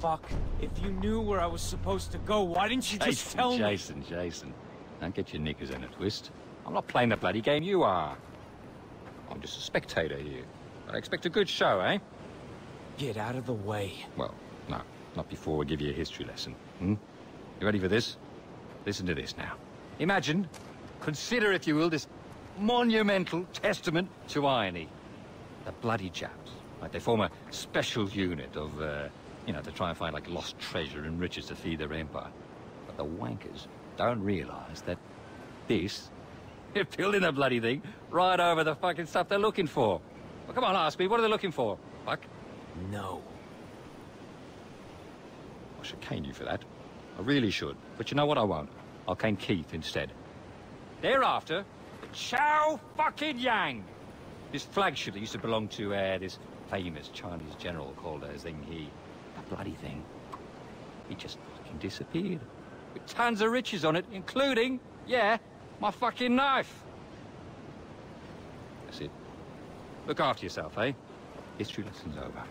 fuck? If you knew where I was supposed to go, why didn't you just tell me? Jason, don't get your knickers in a twist. I'm not playing the bloody game you are. I'm just a spectator here. I expect a good show, eh? Get out of the way. Well, no, not before I give you a history lesson. Hmm? You ready for this? Listen to this now. Imagine, consider if you will, this monumental testament to irony. The bloody Japs. Like they form a special unit of, you know, to try and find like lost treasure and riches to feed their empire. But the wankers don't realise that this, they're building the bloody thing right over the fucking stuff they're looking for. Well, come on, ask me, what are they looking for? Fuck. No. I should cane you for that. I really should. But you know what, I won't. I'll cane Keith instead. Thereafter, Chow fucking Yang. This flagship that used to belong to this famous Chinese general called Zheng He. That bloody thing. He just fucking disappeared. With tons of riches on it, including, yeah, my fucking knife. That's it. Look after yourself, eh? History lesson's over.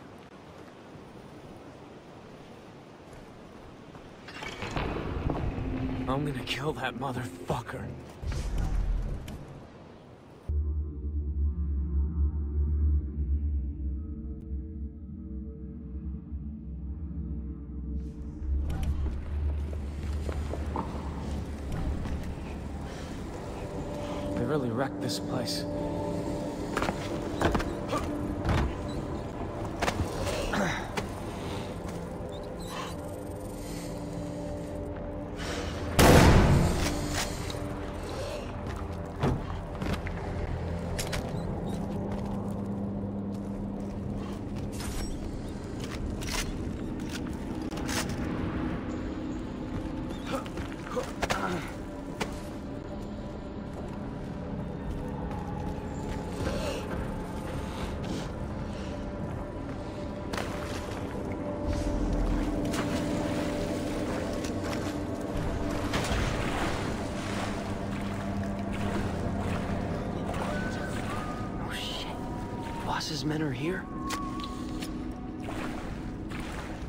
I'm gonna kill that motherfucker. They really wrecked this place. His men are here. Okay,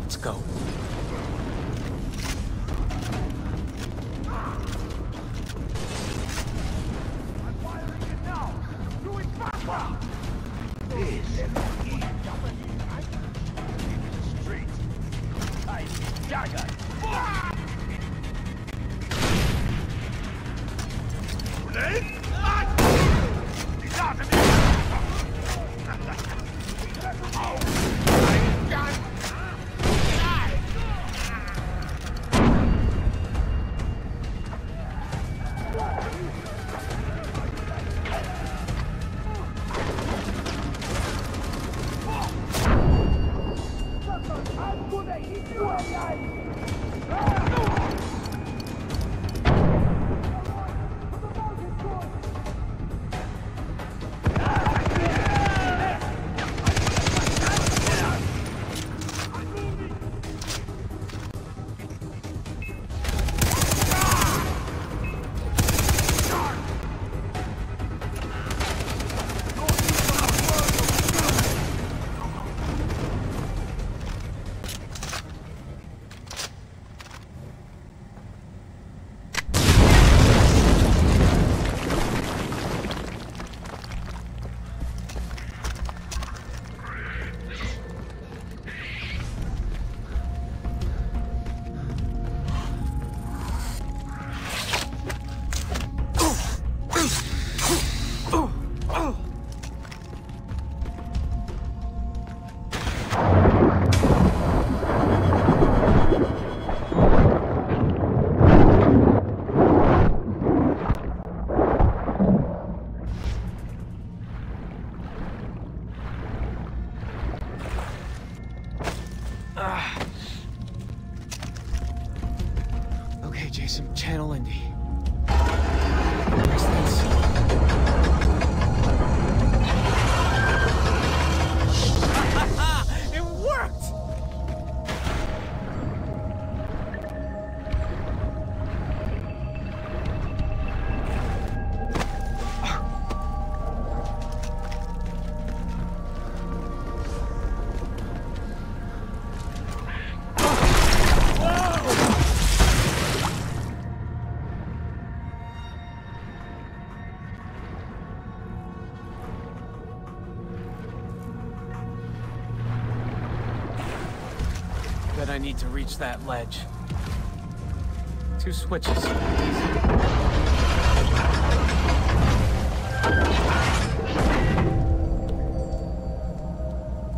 let's go. Okay, Jason, channel Indy. I need to reach that ledge. 2 switches. Easy.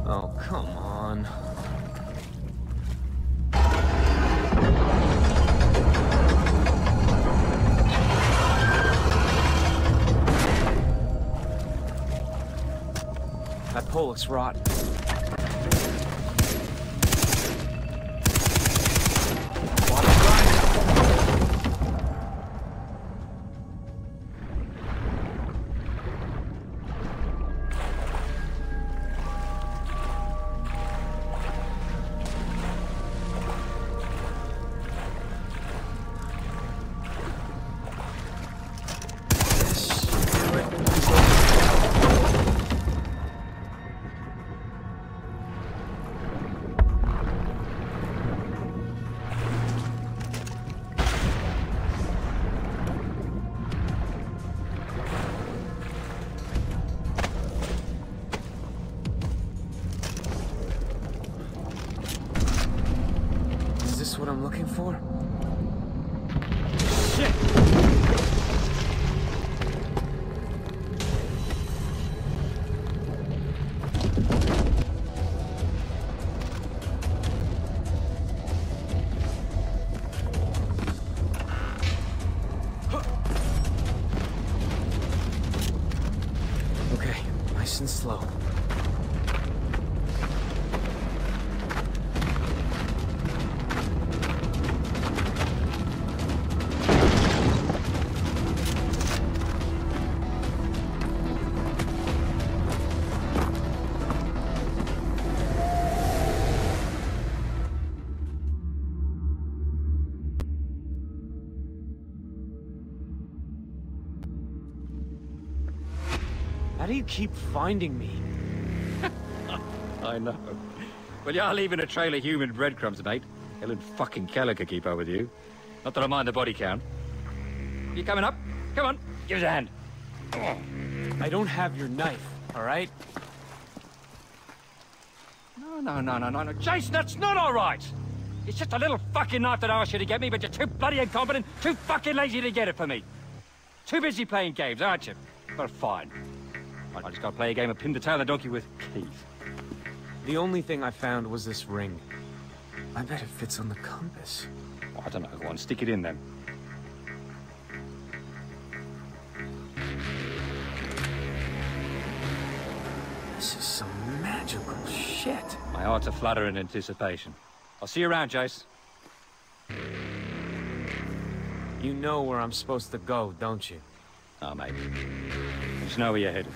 Oh, come on. That pole looks rotten. What I'm looking for? Shit! Okay, nice and slow. How do you keep finding me? I know. Well, you're leaving a trail of human breadcrumbs, mate. Helen fucking Keller could keep up with you. Not that I mind the body count. You coming up? Come on, give us a hand. I don't have your knife, all right? No. Jason, that's not all right! It's just a little fucking knife that I asked you to get me, but you're too bloody incompetent, too fucking lazy to get it for me. Too busy playing games, aren't you? Well, fine. I just gotta play a game of pin the tail of the donkey with Keith. The only thing I found was this ring. I bet it fits on the compass. Oh, I don't know. Go on, stick it in then. This is some magical shit. My heart's a flutter in anticipation. I'll see you around, Jace. You know where I'm supposed to go, don't you? Oh, mate. I just know where you're headed.